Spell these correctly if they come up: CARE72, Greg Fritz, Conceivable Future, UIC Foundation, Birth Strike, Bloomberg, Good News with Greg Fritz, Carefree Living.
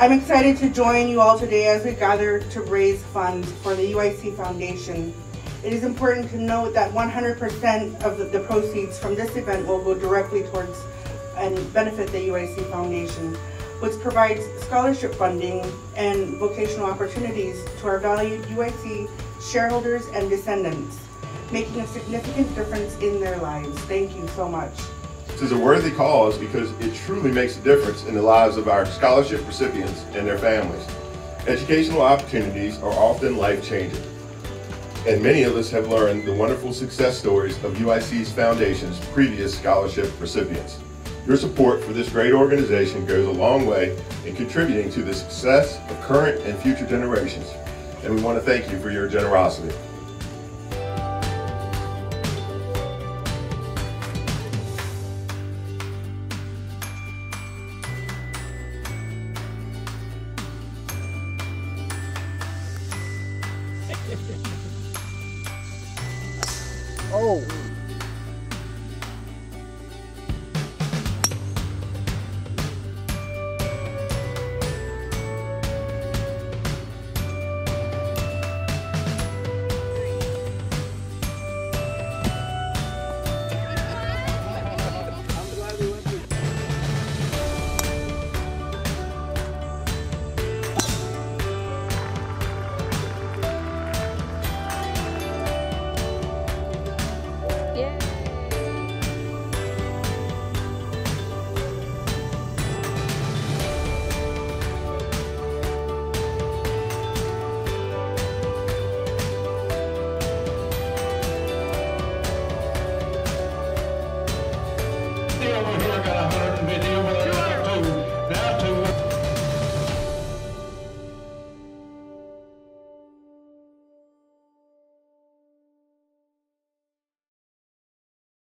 I'm excited to join you all today as we gather to raise funds for the UIC Foundation. It is important to note that 100% of the proceeds from this event will go directly towards and benefit the UIC Foundation, which provides scholarship funding and vocational opportunities to our valued UIC shareholders and descendants, making a significant difference in their lives. Thank you so much. This is a worthy cause because it truly makes a difference in the lives of our scholarship recipients and their families. Educational opportunities are often life-changing, and many of us have learned the wonderful success stories of UIC's Foundation's previous scholarship recipients. Your support for this great organization goes a long way in contributing to the success of current and future generations, and we want to thank you for your generosity. Oh!